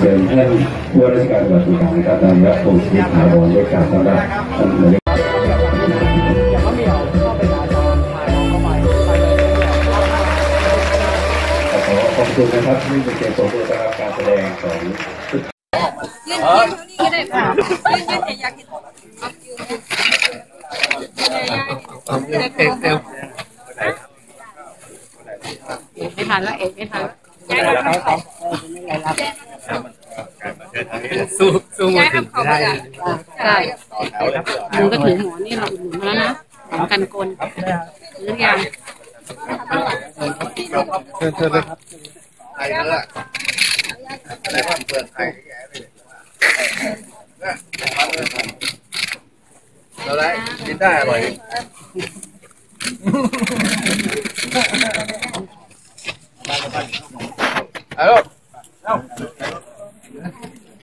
เป็นท่านผู้ว่าราชการจังหวัดสุพรรณบุรีครับนายรัฐพงศ์สิริถาวรเลขาสำนักท่านนายกขอบคุณนะครับที่เป็นเกียรติของผู้รับการแสดงของยืนยืนนี่ก็ได้ค่ะยืนยืนแต่อยากกินไม่ทันแล้วเอกไม่ทันสู้มือถือได้ใช่มือก็ถือหมอนนี่เราหมุนแล้วนะหมุนกันกลหรือยังเชิญเลยครับใครนั่นแหละอะไรบ้างเปิดใครเราได้กินได้อร่อย